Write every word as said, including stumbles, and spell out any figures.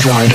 Exide.